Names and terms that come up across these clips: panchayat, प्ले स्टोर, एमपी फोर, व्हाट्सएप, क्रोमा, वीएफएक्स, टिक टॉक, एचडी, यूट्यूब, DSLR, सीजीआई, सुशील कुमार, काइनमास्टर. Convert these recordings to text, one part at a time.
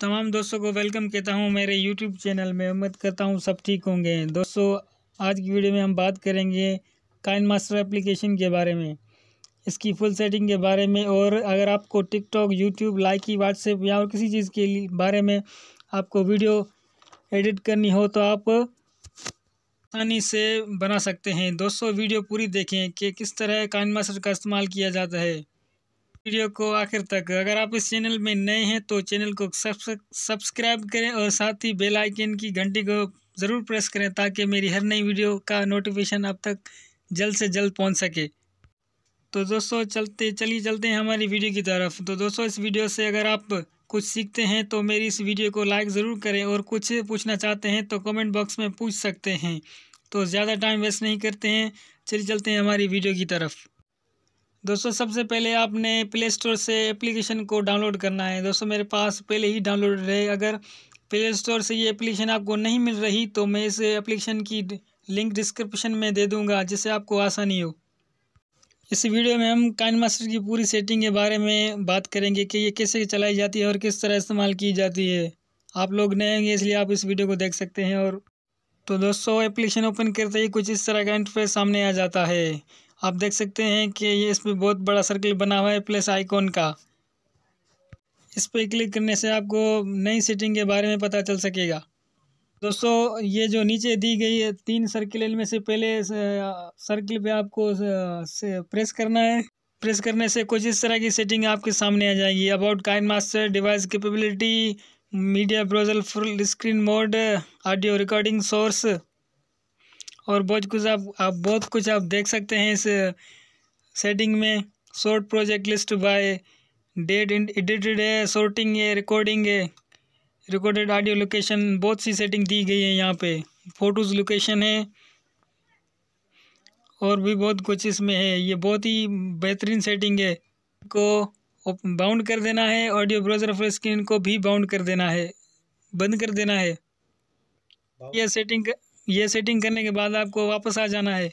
तमाम दोस्तों को वेलकम कहता हूं मेरे यूट्यूब चैनल में। उम्मीद करता हूं सब ठीक होंगे। दोस्तों आज की वीडियो में हम बात करेंगे काइनमास्टर एप्लीकेशन के बारे में, इसकी फुल सेटिंग के बारे में, और अगर आपको टिक टॉक, यूट्यूब, Likee, व्हाट्सएप या और किसी चीज़ के बारे में आपको वीडियो एडिट करनी हो तो आप आसानी से बना सकते हैं। दोस्तों वीडियो पूरी देखें कि किस तरह काइनमास्टर का इस्तेमाल किया जाता है, वीडियो को आखिर तक। अगर आप इस चैनल में नए हैं तो चैनल को सब्सक्राइब करें और साथ ही बेल आइकन की घंटी को ज़रूर प्रेस करें ताकि मेरी हर नई वीडियो का नोटिफिकेशन आप तक जल्द से जल्द पहुंच सके। तो दोस्तों चलते हैं हमारी वीडियो की तरफ। तो दोस्तों इस वीडियो से अगर आप कुछ सीखते हैं तो मेरी इस वीडियो को लाइक ज़रूर करें, और कुछ पूछना चाहते हैं तो कमेंट बॉक्स में पूछ सकते हैं। तो ज़्यादा टाइम वेस्ट नहीं करते हैं, चलिए चलते हैं हमारी वीडियो की तरफ। दोस्तों सबसे पहले आपने प्ले स्टोर से एप्लीकेशन को डाउनलोड करना है। दोस्तों मेरे पास पहले ही डाउनलोड है। अगर प्ले स्टोर से ये एप्लीकेशन आपको नहीं मिल रही तो मैं इस एप्लीकेशन की लिंक डिस्क्रिप्शन में दे दूँगा जिससे आपको आसानी हो। इस वीडियो में हम काइनमास्टर की पूरी सेटिंग के बारे में बात करेंगे कि ये कैसे चलाई जाती है और किस तरह इस्तेमाल की जाती है। आप लोग नए होंगे इसलिए आप इस वीडियो को देख सकते हैं। और तो दोस्तों एप्लीकेशन ओपन करते ही कुछ इस तरह का इंटरफेस सामने आ जाता है। आप देख सकते हैं कि ये इस पर बहुत बड़ा सर्कल बना हुआ है प्लस आइकॉन का। इस पर क्लिक करने से आपको नई सेटिंग के बारे में पता चल सकेगा। दोस्तों ये जो नीचे दी गई है 3 सर्किल में से पहले सर्किल पे आपको प्रेस करना है। प्रेस करने से कुछ इस तरह की सेटिंग आपके सामने आ जाएगी। About काइनमास्टर, device capability, media browser, full screen mode, audio recording source और बहुत कुछ आप देख सकते हैं इस सेटिंग में। Short project list by date, edited है, शॉर्टिंग है, रिकॉर्डिंग है, रिकॉर्डेड ऑडियो, लोकेशन, बहुत सी सेटिंग दी गई है। यहाँ पे फ़ोटोज़ लोकेशन है और भी बहुत कुछ इसमें है। ये बहुत ही बेहतरीन सेटिंग है। को बाउंड कर देना है, ऑडियो ब्राउज़र फुल स्क्रीन को भी बाउंड कर देना है, बंद कर देना है। ये सेटिंग करने के बाद आपको वापस आ जाना है।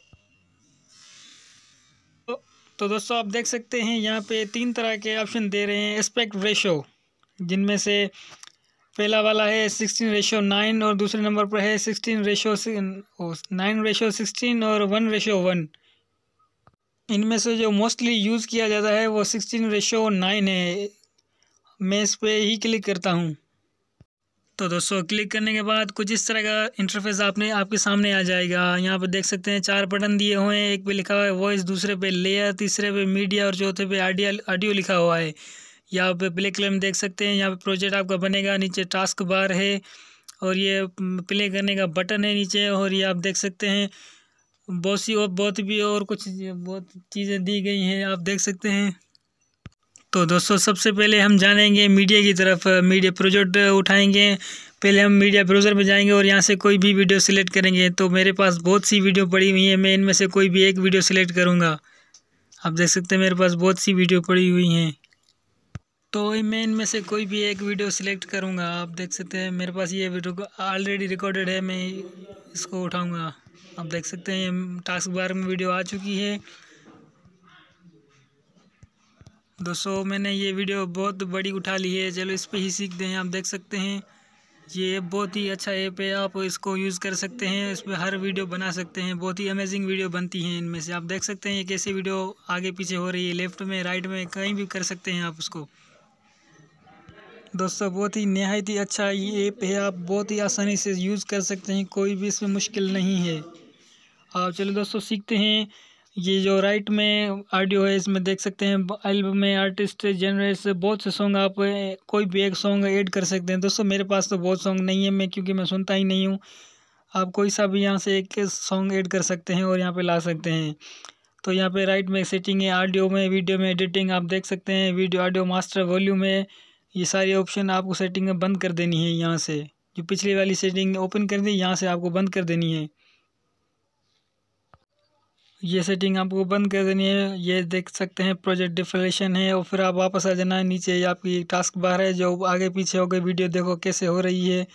तो दोस्तों आप देख सकते हैं यहाँ पे 3 तरह के ऑप्शन दे रहे हैं एस्पेक्ट रेशो, जिनमें से पहला वाला है 16:9 और दूसरे नंबर पर है 9:16 और 1:1। इनमें से जो मोस्टली यूज़ किया जाता है वो 16:9 है। मैं इस पर ही क्लिक करता हूँ। तो दोस्तों क्लिक करने के बाद कुछ इस तरह का इंटरफेस आपके सामने आ जाएगा। यहाँ पर देख सकते हैं 4 बटन दिए हुए हैं। एक पे लिखा हुआ है वॉइस, दूसरे पे लेयर, तीसरे पे मीडिया और चौथे पे ऑडियो लिखा हुआ है। यहाँ पे ब्लैक कलर में देख सकते हैं। यहाँ पे प्रोजेक्ट आपका बनेगा, नीचे टास्क बार है और ये प्ले करने का बटन है नीचे। और ये आप देख सकते हैं बहुत चीज़ें दी गई हैं, आप देख सकते हैं। तो दोस्तों सबसे पहले हम जानेंगे मीडिया की तरफ। मीडिया प्रोजेक्ट उठाएंगे, पहले हम मीडिया ब्राउज़र में जाएंगे और यहाँ से कोई भी वीडियो सिलेक्ट करेंगे। तो मेरे पास बहुत सी वीडियो पड़ी हुई है, मैं इनमें से कोई भी एक वीडियो सिलेक्ट करूँगा। आप देख सकते हैं मेरे पास बहुत सी वीडियो पड़ी हुई हैं, तो मैं इनमें से कोई भी एक वीडियो सिलेक्ट करूंगा। आप देख सकते हैं मेरे पास ये वीडियो ऑलरेडी रिकॉर्डेड है, मैं इसको उठाऊंगा। आप देख सकते हैं टास्क बार में वीडियो आ चुकी है। दोस्तों मैंने ये वीडियो बहुत बड़ी उठा ली है, चलो इस पे ही सीखते हैं। आप देख सकते हैं ये बहुत ही अच्छा ऐप है, आप इसको यूज़ कर सकते हैं, इस पर हर वीडियो बना सकते हैं। बहुत ही अमेजिंग वीडियो बनती हैं इनमें से। आप देख सकते हैं ये कैसे वीडियो आगे पीछे हो रही है, लेफ्ट में, राइट में, कहीं भी कर सकते हैं आप उसको। दोस्तों बहुत ही नहायत ही अच्छा ये ऐप है, आप बहुत ही आसानी से यूज़ कर सकते हैं, कोई भी इसमें मुश्किल नहीं है। आप चलो दोस्तों सीखते हैं। ये जो राइट में ऑडियो है इसमें देख सकते हैं एल्बम में आर्टिस्ट जनरेट्स, बहुत से सॉन्ग आप कोई भी एक सॉन्ग ऐड कर सकते हैं। दोस्तों मेरे पास तो बहुत सॉन्ग नहीं है, मैं क्योंकि मैं सुनता ही नहीं हूँ। आप कोई सा भी यहाँ से एक सॉन्ग ऐड कर सकते हैं और यहाँ पे ला सकते हैं। तो यहाँ पे राइट में सेटिंग है, ऑडियो में, वीडियो में एडिटिंग, आप देख सकते हैं वीडियो, ऑडियो मास्टर, वॉल्यूम है, ये सारे ऑप्शन आपको सेटिंग में बंद कर देनी है। यहाँ से जो पिछली वाली सेटिंग ओपन कर दी, यहाँ से आपको बंद कर देनी है, ये सेटिंग आपको बंद कर देनी है। ये देख सकते हैं प्रोजेक्ट डिफलेशन है और फिर आप वापस आ जाना है। नीचे आपकी टास्क बार है, जो आगे पीछे हो गई वीडियो देखो कैसे हो रही है।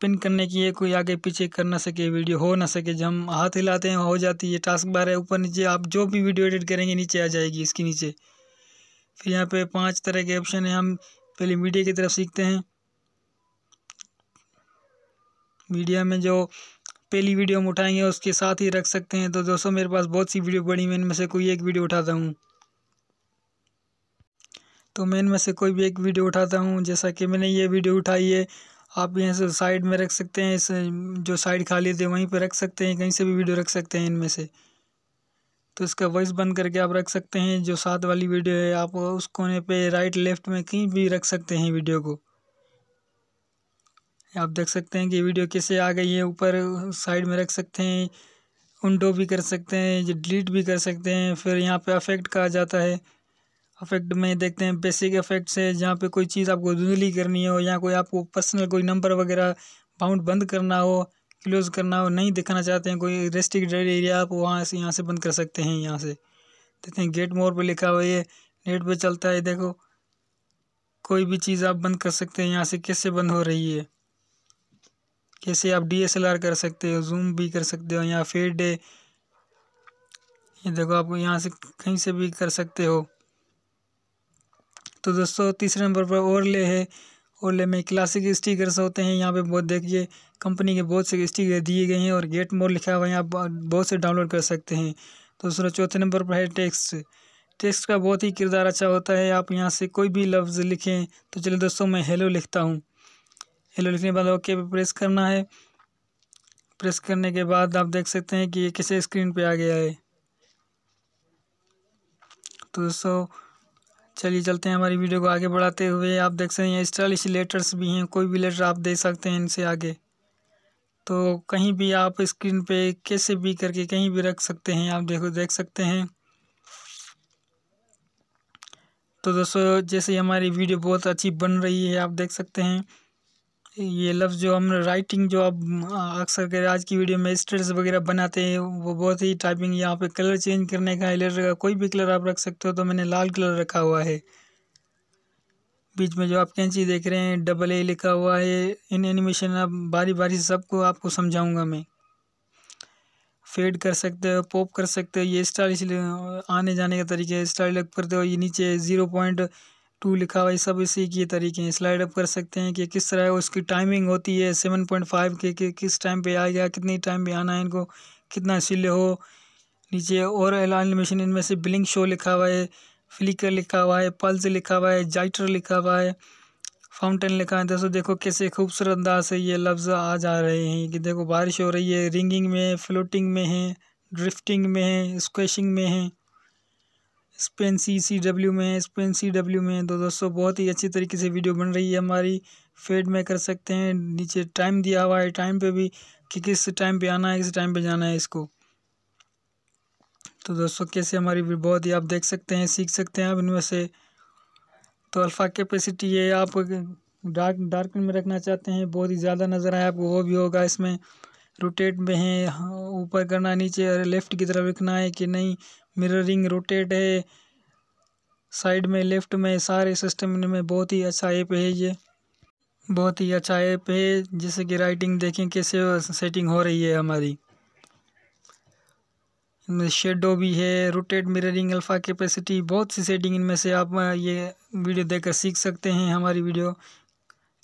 पिन करने की है, कोई आगे पीछे कर ना सके, वीडियो हो ना सके, जब हम हाथ हिलाते हैं हो जाती है। टास्क बार है ऊपर नीचे, आप जो भी वीडियो एडिट करेंगे नीचे आ जाएगी इसके नीचे। फिर यहाँ पे 5 तरह के ऑप्शन हैं, हम पहले मीडिया की तरफ सीखते हैं। मीडिया में जो पहली वीडियो हम उठाएंगे उसके साथ ही रख सकते हैं। तो दोस्तों मेरे पास बहुत सी वीडियो बड़ी, मैं इनमें से कोई एक वीडियो उठाता हूँ। तो मैं इनमें से कोई भी एक वीडियो उठाता हूँ, जैसा कि मैंने ये वीडियो उठाई है। आप यहाँ से साइड में रख सकते हैं, इस जो साइड खाली थे वहीं पर रख सकते हैं, कहीं से भी वीडियो रख सकते हैं इनमें से। तो इसका वॉइस बंद करके आप रख सकते हैं। जो साथ वाली वीडियो है आप उस कोने पे राइट लेफ़्ट में कहीं भी रख सकते हैं वीडियो को। आप देख सकते हैं कि वीडियो कैसे आ गई है, ऊपर साइड में रख सकते हैं, उंडो भी कर सकते हैं, डिलीट भी कर सकते हैं। फिर यहाँ पे अफेक्ट कहा जाता है। अफेक्ट में देखते हैं बेसिक अफेक्ट्स है, जहाँ पे कोई चीज़ आपको धुंधली करनी हो या कोई आपको पर्सनल कोई नंबर वगैरह बाउंड बंद करना हो, क्लोज़ करना हो, नहीं दिखाना चाहते हैं, कोई रेस्ट्रिक्टेड एरिया आप वहाँ से यहाँ से बंद कर सकते हैं। यहाँ से देखते हैं गेट मोर पे लिखा हुआ है, नेट पे चलता है। देखो कोई भी चीज़ आप बंद कर सकते हैं यहाँ से, कैसे बंद हो रही है, कैसे आप DSLR कर सकते हो, जूम भी कर सकते हो, यहाँ फेड है, ये देखो आप यहाँ से कहीं से भी कर सकते हो। तो दोस्तों तीसरे नंबर पर ओवरले है। ओवरले में क्लासिक स्टिकर्स होते हैं, यहाँ पे बहुत देखिए कंपनी के बहुत से स्टिकर दिए गए हैं और गेट मोर लिखा हुआ है, आप बहुत से डाउनलोड कर सकते हैं। दूसरा चौथे नंबर पर है टेक्स्ट। टेक्स्ट का बहुत ही किरदार अच्छा होता है, आप यहाँ से कोई भी लफ्ज़ लिखें। तो चलिए दोस्तों मैं हेलो लिखता हूँ। हेलो लिखने के बाद ओके पे प्रेस करना है। प्रेस करने के बाद आप देख सकते हैं कि ये किसी स्क्रीन पे आ गया है। तो दोस्तों चलिए चलते हैं हमारी वीडियो को आगे बढ़ाते हुए। आप देख सकते हैं स्टाइलिश लेटर्स भी हैं, कोई भी लेटर आप दे सकते हैं इनसे आगे। तो कहीं भी आप स्क्रीन पे कैसे भी करके कहीं भी रख सकते हैं, आप देखो देख सकते हैं। तो दोस्तों जैसे हमारी वीडियो बहुत अच्छी बन रही है, आप देख सकते हैं ये लफ्ज़ जो हम राइटिंग जो आप अक्सर कर आज की वीडियो में स्टेटस वगैरह बनाते हैं वो बहुत ही टाइपिंग। यहाँ पे कलर चेंज करने का है लेटर का, कोई भी कलर आप रख सकते हो। तो मैंने लाल कलर रखा हुआ है। बीच में जो आप कैंची देख रहे हैं AA लिखा हुआ है। इन एनिमेशन आप बारी बारी सबको आपको समझाऊँगा मैं। फेड कर सकते हो, पॉप कर सकते हो, ये स्टाइल आने जाने का तरीके है। स्टाइल अप करते हो, ये नीचे 0.2 लिखा हुआ है, सब इसी के तरीके हैं। स्लाइड अप कर सकते हैं कि किस तरह उसकी टाइमिंग होती है, 7.5 के किस टाइम पे आएगा, कितनी टाइम पे आना है, इनको कितना सिले हो नीचे। और एनिमेशन इनमें से ब्लिंक शो लिखा हुआ है, फ्लिकर लिखा हुआ है, पल्स लिखा हुआ है, जाइटर लिखा हुआ है, फाउंटेन लिखा है। दोस्तों देखो कैसे खूबसूरत अंदाज से ये लफ्ज़ आ जा रहे हैं कि देखो बारिश हो रही है। रिंगिंग में है, फ्लोटिंग में है, ड्रिफ्टिंग में है, स्क्वैशिंग में है, स्पेन CCW में है, स्पेन CW में है। तो दोस्तों बहुत ही अच्छी तरीके से वीडियो बन रही है हमारी। फेड में कर सकते हैं, नीचे टाइम दिया हुआ है, टाइम पे भी कि किस टाइम पे आना है, किस टाइम पे जाना है इसको। तो दोस्तों कैसे हमारी बहुत ही आप देख सकते हैं, सीख सकते हैं आप इनमें से। तो अल्फ़ा कैपेसिटी है, आप डार्क में रखना चाहते हैं, बहुत ही ज़्यादा नज़र आए आपको वो भी होगा। इसमें रोटेट में है, ऊपर करना नीचे और लेफ़्ट की तरफ लिखना है कि नहीं। मिररिंग रोटेट है, साइड में लेफ़्ट में, सारे सिस्टम में बहुत ही अच्छा ऐप है। ये बहुत ही अच्छा ऐप है, जैसे कि राइटिंग देखें कैसे सेटिंग हो रही है हमारी। शेडो भी है, रोटेट, मिररिंग, अल्फ़ा कैपेसिटी, बहुत सी सेटिंग इनमें से आप ये वीडियो देखकर सीख सकते हैं। हमारी वीडियो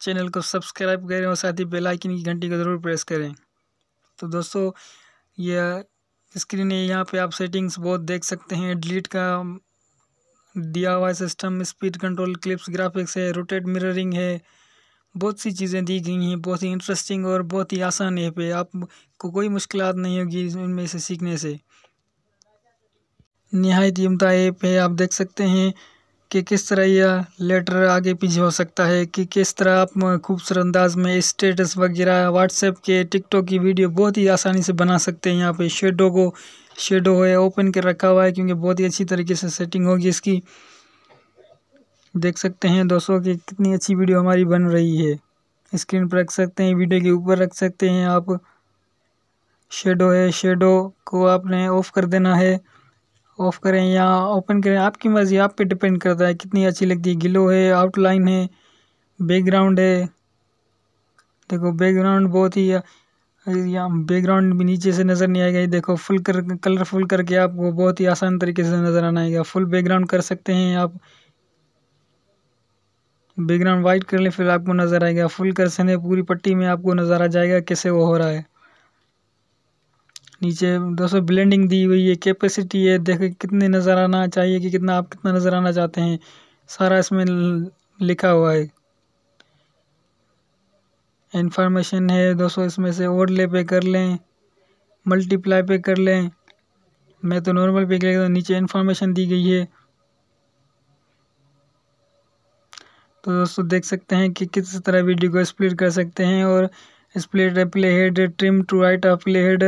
चैनल को सब्सक्राइब करें और साथ ही बेल आइकन की घंटी को ज़रूर प्रेस करें। तो दोस्तों यह स्क्रीन है, यहाँ पे आप सेटिंग्स बहुत देख सकते हैं। डिलीट का दिया हुआ system, speed control, clips, graphics है, रोटेट, मिररिंग है, बहुत सी चीज़ें दी गई हैं। बहुत ही इंटरेस्टिंग और बहुत ही आसान ऐप है, आपको कोई मुश्किलात नहीं होगी इनमें से सीखने से। निहायत ही उम्दा ऐप है, आप देख सकते हैं कि किस तरह यह लेटर आगे पीछे हो सकता है, कि किस तरह आप खूबसूरत अंदाज में स्टेटस वगैरह व्हाट्सएप के टिकटॉक की वीडियो बहुत ही आसानी से बना सकते हैं। यहाँ पे शेडो को शेडो है ओपन कर रखा हुआ है, क्योंकि बहुत ही अच्छी तरीके से सेटिंग होगी इसकी। देख सकते हैं दोस्तों कि कितनी अच्छी वीडियो हमारी बन रही है। स्क्रीन पर रख सकते हैं, वीडियो के ऊपर रख सकते हैं आप। शेडो है, शेडो को आपने ऑफ़ कर देना है, ऑफ़ करें या ओपन करें आपकी मर्ज़ी, आप पे डिपेंड करता है कितनी अच्छी लगती है। ग्लो है, आउटलाइन है, बैकग्राउंड है, देखो बैकग्राउंड बहुत ही बैकग्राउंड भी नीचे से नज़र नहीं आएगा। देखो फुल कर कलरफुल करके आपको बहुत ही आसान तरीके से नज़र आना आएगा। फुल बैकग्राउंड कर सकते हैं आप, बैकग्राउंड वाइट कर ले फिर आपको नज़र आएगा। फुल कर सकते हैं, पूरी पट्टी में आपको नज़र आ जाएगा कैसे वो हो रहा है। नीचे दोस्तों ब्लेंडिंग दी हुई है, कैपेसिटी है, देखिए कितने नज़र आना चाहिए कि कितना आप कितना नज़र आना चाहते हैं, सारा इसमें लिखा हुआ है। इन्फॉर्मेशन है दोस्तों, इसमें से ओवरले पे कर लें, मल्टीप्लाई पे कर लें, मैं तो नॉर्मल पे कर लेता। नीचे इन्फॉर्मेशन दी गई है तो दोस्तों देख सकते हैं कि किस तरह वीडियो को स्प्लिट कर सकते हैं और split play head, trim to right of play head,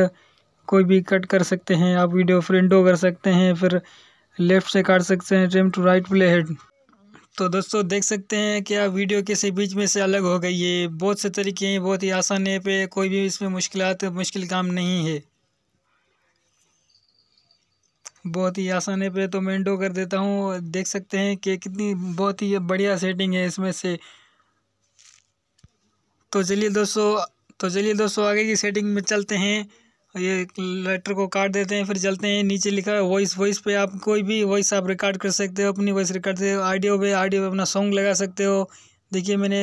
कोई भी कट कर सकते हैं आप वीडियो, फ्रिंडो कर सकते हैं, फिर लेफ़्ट से काट सकते हैं, trim to right play head. तो दोस्तों देख सकते हैं कि आप वीडियो कैसे बीच में से अलग हो गई है। बहुत से तरीके हैं, बहुत ही आसान है पे, कोई भी इसमें मुश्किल काम नहीं है, बहुत ही आसान है पे। तो मैं इंडो कर देता हूँ, देख सकते हैं कि कितनी बहुत ही बढ़िया सेटिंग है इसमें से। तो चलिए दोस्तों आगे की सेटिंग में चलते हैं। ये लेटर को काट देते हैं, फिर चलते हैं नीचे लिखा है वॉइस। वॉइस पे आप कोई भी वॉइस आप रिकॉर्ड कर सकते हो, अपनी वॉइस रिकॉर्ड करते हो। ऑडियो पे अपना सॉन्ग लगा सकते हो। देखिए मैंने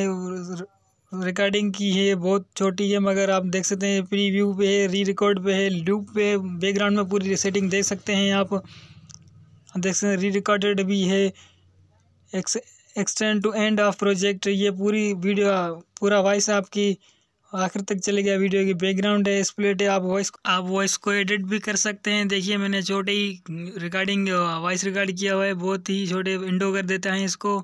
रिकॉर्डिंग की है, बहुत छोटी है मगर आप देख सकते हैं। प्रीव्यू पे है, री रिकॉर्ड पे है, लूप पे, बैकग्राउंड में पूरी सेटिंग देख सकते हैं आप। देख सकते हैं री रिकॉर्डेड भी है। Extend to end of project, ये पूरी वीडियो पूरा वॉइस आपकी आखिर तक चले गया। वीडियो की बैकग्राउंड है, स्प्लिट है, आप वॉइस को एडिट भी कर सकते हैं। देखिए मैंने छोटे ही रिकॉर्डिंग वॉइस रिकॉर्ड किया हुआ है, बहुत ही छोटे विंडो कर देते हैं इसको।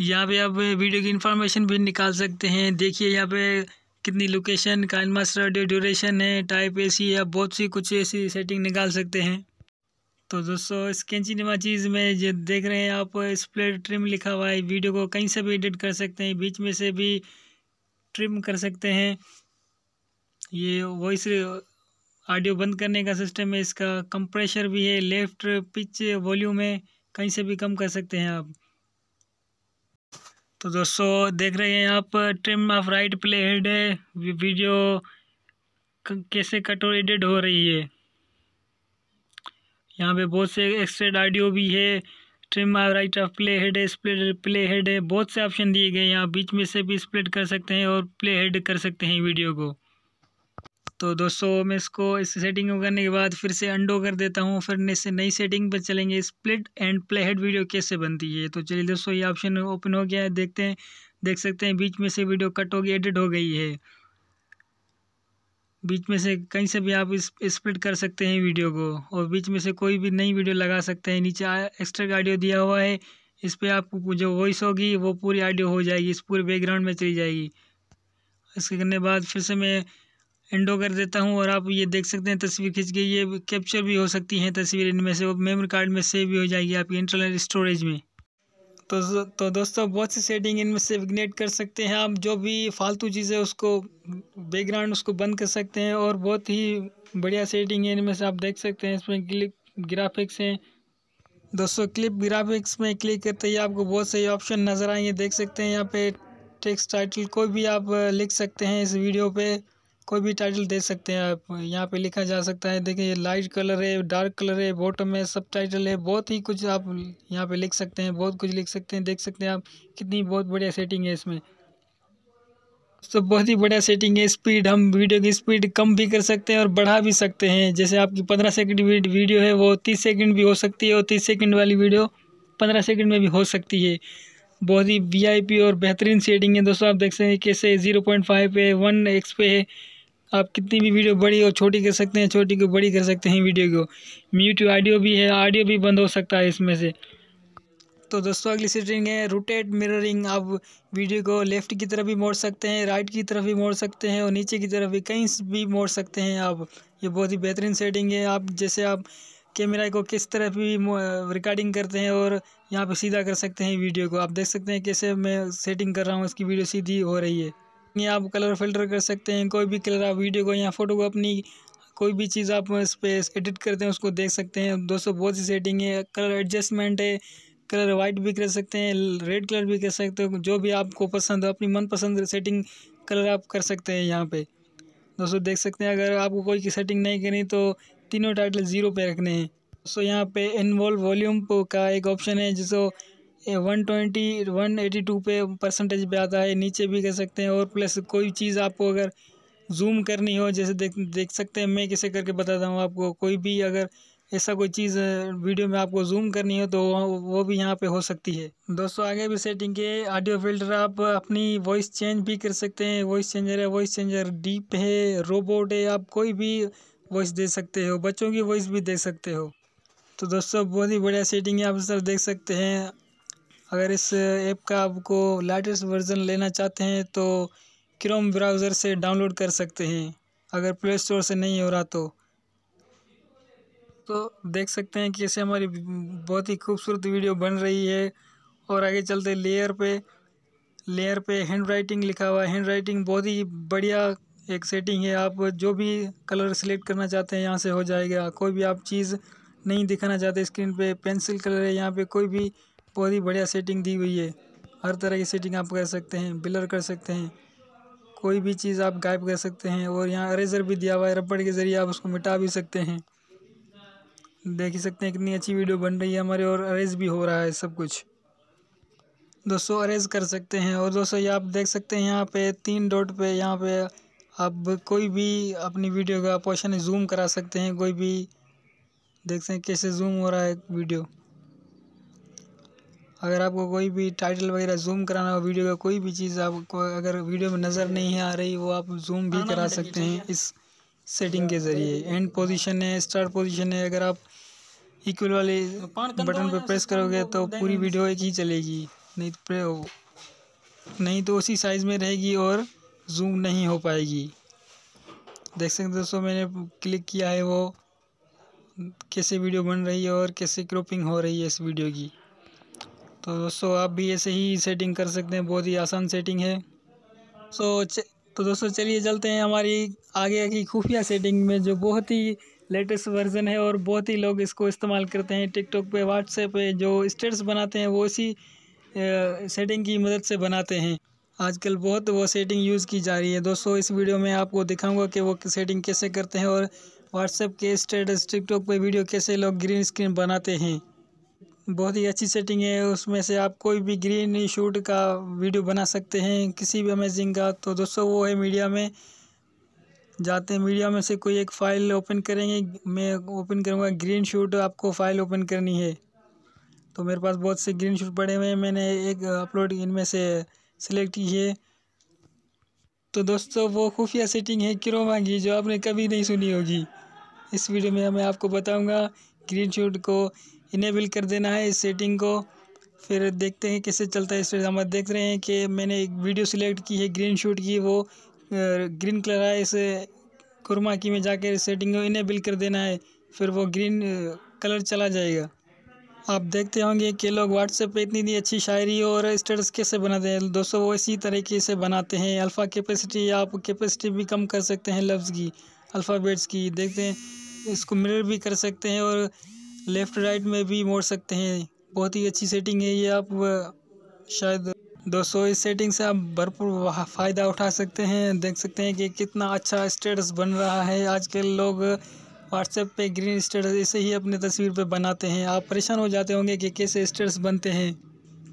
यहाँ पे आप वीडियो की इन्फॉर्मेशन भी निकाल सकते हैं। देखिए यहाँ पे कितनी लोकेशन, काइनमास्टर ऑडियो ड्यूरेशन है, टाइप ऐसी है, आप बहुत सी कुछ ऐसी सेटिंग निकाल सकते हैं। तो दोस्तों इस कैंची नुमा चीज़ में ये देख रहे हैं आप, स्प्लिट ट्रिम लिखा हुआ है। वीडियो को कहीं से भी एडिट कर सकते हैं, बीच में से भी ट्रिम कर सकते हैं। ये वॉइस ऑडियो बंद करने का सिस्टम है इसका। कंप्रेशर भी है, लेफ्ट पिच वॉल्यूम है, कहीं से भी कम कर सकते हैं आप। तो दोस्तों देख रहे हैं आप, trim of right play head है, वीडियो कैसे कट और एडिट हो रही है। यहाँ पे बहुत से एक्सट्रेड ऑडियो भी है, trim of right of play head है, स्प्लिट प्ले हेड है, बहुत से ऑप्शन दिए गए हैं। आप बीच में से भी स्प्लिट कर सकते हैं और प्ले हेड कर सकते हैं वीडियो को। तो दोस्तों मैं इसको इस सेटिंग को करने के बाद फिर से अंडो कर देता हूं, फिर इससे नई सेटिंग पर चलेंगे। Split and play head video कैसे बनती है। तो चलिए दोस्तों ये ऑप्शन ओपन हो गया है, देखते हैं, देख सकते हैं बीच में से वीडियो कट होगी, एडिट हो गई है। बीच में से कहीं से भी आप स्प्लिट कर सकते हैं वीडियो को और बीच में से कोई भी नई वीडियो लगा सकते हैं। नीचे एक्स्ट्रा ऑडियो दिया हुआ है, इस पर आपको जो वॉइस होगी वो पूरी ऑडियो हो जाएगी, इस पूरे बैकग्राउंड में चली जाएगी। इसके करने बाद फिर से मैं एंडो कर देता हूं और आप ये देख सकते हैं तस्वीर खींच गई है। कैप्चर भी हो सकती हैं तस्वीर, इनमें से मेमोरी कार्ड में सेव भी हो जाएगी आपकी इंटरनल स्टोरेज में। तो दोस्तों बहुत सी सेटिंग इनमें से विग्नेट कर सकते हैं आप। जो भी फालतू चीज़ें उसको बैकग्राउंड उसको बंद कर सकते हैं और बहुत ही बढ़िया सेटिंग है इनमें से आप देख सकते हैं। इसमें क्लिप ग्राफिक्स हैं दोस्तों, क्लिप ग्राफिक्स में क्लिक करते ही आपको बहुत सही ऑप्शन नज़र आएंगे। देख सकते हैं यहाँ पे टेक्स्ट टाइटल कोई भी आप लिख सकते हैं, इस वीडियो पर कोई भी टाइटल दे सकते हैं आप। यहाँ पे लिखा जा सकता है, देखिए लाइट कलर है, डार्क कलर है, बॉटम में सबटाइटल है, बहुत ही कुछ आप यहाँ पे लिख सकते हैं, बहुत कुछ लिख सकते हैं। देख सकते हैं आप कितनी बहुत बढ़िया सेटिंग है इसमें। तो बहुत ही बढ़िया सेटिंग है। स्पीड, हम वीडियो की स्पीड कम भी कर सकते हैं और बढ़ा भी सकते हैं। जैसे आपकी 15 सेकेंड वीडियो है वो 30 सेकेंड भी हो सकती है और 30 सेकेंड वाली वीडियो 15 सेकेंड में भी हो सकती है। बहुत ही VIP और बेहतरीन सेटिंग है दोस्तों। आप देख सकते हैं कैसे 0.5 पे 1x पे है, आप कितनी भी वीडियो बड़ी और छोटी कर सकते हैं, छोटी को बड़ी कर सकते हैं वीडियो को। म्यूट ऑडियो भी है, ऑडियो भी बंद हो सकता है इसमें से। तो दोस्तों अगली सेटिंग है रोटेट मिररिंग, आप वीडियो को लेफ़्ट की तरफ भी मोड़ सकते हैं, राइट की तरफ भी मोड़ सकते हैं और नीचे की तरफ भी कहीं भी मोड़ सकते हैं आप। ये बहुत ही बेहतरीन सेटिंग है। आप जैसे आप कैमरा को किस तरह भी रिकॉर्डिंग करते हैं और यहाँ पे सीधा कर सकते हैं वीडियो को। आप देख सकते हैं कैसे मैं सेटिंग कर रहा हूँ, इसकी वीडियो सीधी हो रही है। ये आप कलर फिल्टर कर सकते हैं, कोई भी कलर आप वीडियो को या फोटो को अपनी कोई भी चीज़ आप इस पर एडिट करते हैं उसको देख सकते हैं। दोस्तों बहुत सी सेटिंग है, कलर एडजस्टमेंट है, कलर वाइट भी कर सकते हैं, रेड कलर भी कर सकते हो, जो भी आपको पसंद हो अपनी मनपसंद सेटिंग कलर आप कर सकते हैं यहाँ पर। दोस्तों देख सकते हैं अगर आपको कोई की सेटिंग नहीं करनी तो तीनों टाइटल 0 पे रखने हैं। दोस्तों यहाँ पे इन्वॉल्व वॉल्यूम का एक ऑप्शन है जिसको 182 पे परसेंटेज पे आता है, नीचे भी कर सकते हैं। और प्लस कोई चीज़ आपको अगर जूम करनी हो, जैसे देख सकते हैं मैं किसे करके बताता हूँ आपको, कोई भी अगर ऐसा कोई चीज़ वीडियो में आपको जूम करनी हो तो वो भी यहाँ पे हो सकती है। दोस्तों आगे भी सेटिंग के ऑडियो फिल्टर आप अपनी वॉइस चेंज भी कर सकते हैं। वॉइस चेंजर है, वॉइस चेंजर डीप है, रोबोट है, आप कोई भी वॉइस दे सकते हो, बच्चों की वॉइस भी दे सकते हो। तो दोस्तों बहुत ही बढ़िया सेटिंग है, आप सब देख सकते हैं। अगर इस ऐप का आपको लेटेस्ट वर्जन लेना चाहते हैं तो क्रोम ब्राउज़र से डाउनलोड कर सकते हैं, अगर प्ले स्टोर से नहीं हो रहा तो देख सकते हैं कैसे हमारी बहुत ही खूबसूरत वीडियो बन रही है। और आगे चलते लेयर पे हैंड राइटिंग लिखा हुआ है। हैंड राइटिंग बहुत ही बढ़िया एक सेटिंग है, आप जो भी कलर सेलेक्ट करना चाहते हैं यहाँ से हो जाएगा। कोई भी आप चीज़ नहीं दिखाना चाहते स्क्रीन पे, पेंसिल कलर है यहाँ पे, कोई भी बहुत ही बढ़िया सेटिंग दी हुई है। हर तरह की सेटिंग आप कर सकते हैं, ब्लर कर सकते हैं, कोई भी चीज़ आप गायब कर सकते हैं। और यहाँ इरेजर भी दिया हुआ है, रबड़ के ज़रिए आप उसको मिटा भी सकते हैं। देख ही सकते हैं कितनी अच्छी वीडियो बन रही है हमारे, और अरेज भी हो रहा है सब कुछ। दोस्तों अरेज कर सकते हैं। और दोस्तों ये आप देख सकते हैं यहाँ पे 3 डॉट पे, यहाँ पे आप कोई भी अपनी वीडियो का पोर्शन जूम करा सकते हैं। कोई भी देख सकते हैं कैसे जूम हो रहा है वीडियो। अगर आपको कोई भी टाइटल वगैरह जूम कराना हो वीडियो का, कोई भी चीज़ आपको अगर वीडियो में नज़र नहीं आ रही वो आप जूम भी करा सकते हैं इस सेटिंग के ज़रिए। एंड पोजीशन है, स्टार्ट पोजीशन है, अगर आप इक्वल वाले बटन पर प्रेस करोगे तो पूरी वीडियो एक ही चलेगी, नहीं तो उसी साइज़ में रहेगी और जूम नहीं हो पाएगी। देख सकते हैं दोस्तों मैंने क्लिक किया है, वो कैसे वीडियो बन रही है और कैसे क्रॉपिंग हो रही है इस वीडियो की। तो दोस्तों आप भी ऐसे ही सेटिंग कर सकते हैं, बहुत ही आसान सेटिंग है। तो दोस्तों चलिए चलते हैं हमारी आगे की खुफिया सेटिंग में, जो बहुत ही लेटेस्ट वर्जन है और बहुत ही लोग इसको इस्तेमाल करते हैं। टिक टॉक पे, व्हाट्सएप पे जो स्टेटस बनाते हैं वो इसी सेटिंग की मदद से बनाते हैं। आजकल बहुत वो सेटिंग यूज़ की जा रही है। दोस्तों इस वीडियो में आपको दिखाऊंगा कि वो सेटिंग कैसे करते हैं और व्हाट्सएप के स्टेटस, टिक टॉक पर वीडियो कैसे लोग ग्रीन स्क्रीन बनाते हैं। बहुत ही अच्छी सेटिंग है, उसमें से आप कोई भी ग्रीन शूट का वीडियो बना सकते हैं, किसी भी अमेजिंग का। तो दोस्तों वो है मीडिया में, जाते हैं मीडिया में से कोई एक फ़ाइल ओपन करेंगे। मैं ओपन करूँगा ग्रीन शूट, आपको फ़ाइल ओपन करनी है। तो मेरे पास बहुत से ग्रीन शूट पड़े हुए हैं, मैंने एक अपलोड इनमें से सिलेक्ट की है। तो दोस्तों वो खुफिया सेटिंग है क्रोमा की, जो आपने कभी नहीं सुनी होगी। इस वीडियो में मैं आपको बताऊँगा, ग्रीन शूट को इनेबल कर देना है इस सेटिंग को, फिर देखते हैं कैसे चलता है। इस हम देख रहे हैं कि मैंने एक वीडियो सिलेक्ट की है ग्रीन शूट की, वो ग्रीन कलर है, इसे कुरमा की में जाकर इस सेटिंग को इनेबल कर देना है, फिर वो ग्रीन कलर चला जाएगा। आप देखते होंगे कि लोग व्हाट्सएप पे इतनी अच्छी शायरी और स्टेटस कैसे बनाते हैं। दोस्तों वो इसी तरीके से बनाते हैं। अल्फ़ा कैपेसिटी, आप कैपेसिटी भी कम कर सकते हैं लफ्ज़ की, अल्फ़ाबेट्स की। देखते हैं इसको मिरर भी कर सकते हैं और लेफ़्ट राइट में भी मोड़ सकते हैं। बहुत ही अच्छी सेटिंग है ये। आप शायद दोस्तों इस सेटिंग से आप भरपूर फ़ायदा उठा सकते हैं। देख सकते हैं कि कितना अच्छा स्टेटस बन रहा है। आजकल लोग व्हाट्सएप पे ग्रीन स्टेटस ऐसे ही अपने तस्वीर पे बनाते हैं। आप परेशान हो जाते होंगे कि कैसे स्टेटस बनते हैं।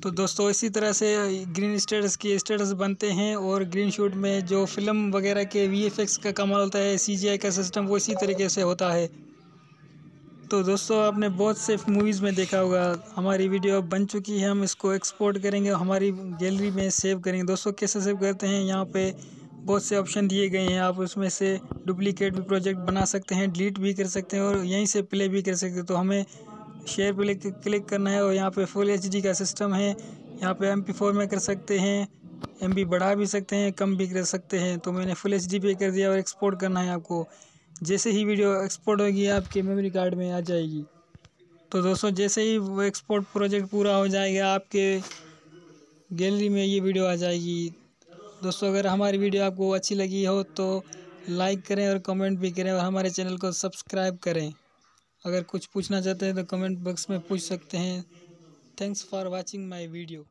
तो दोस्तों इसी तरह से ग्रीन स्टेटस के स्टेटस बनते हैं। और ग्रीन शूट में जो फिल्म वगैरह के वीएफएक्स का कमाल होता है, सीजीआई का सिस्टम, वो इसी तरीके से होता है। तो दोस्तों आपने बहुत से मूवीज़ में देखा होगा। हमारी वीडियो अब बन चुकी है, हम इसको एक्सपोर्ट करेंगे, हमारी गैलरी में सेव करेंगे। दोस्तों कैसे सेव करते हैं, यहाँ पे बहुत से ऑप्शन दिए गए हैं। आप उसमें से डुप्लीकेट भी प्रोजेक्ट बना सकते हैं, डिलीट भी कर सकते हैं और यहीं से प्ले भी कर सकते हैं। तो हमें शेयर पे क्लिक करना है और यहाँ पर फुल एचडी का सिस्टम है, यहाँ पर MP4 में कर सकते हैं, MB बढ़ा भी सकते हैं, कम भी कर सकते हैं। तो मैंने फुल एचडी पे कर दिया और एक्सपोर्ट करना है आपको। जैसे ही वीडियो एक्सपोर्ट होगी आपके मेमोरी कार्ड में आ जाएगी। तो दोस्तों जैसे ही वो एक्सपोर्ट प्रोजेक्ट पूरा हो जाएगा आपके गैलरी में ये वीडियो आ जाएगी। दोस्तों अगर हमारी वीडियो आपको अच्छी लगी हो तो लाइक करें और कमेंट भी करें और हमारे चैनल को सब्सक्राइब करें। अगर कुछ पूछना चाहते हैं तो कमेंट बॉक्स में पूछ सकते हैं। Thanks for watching my video.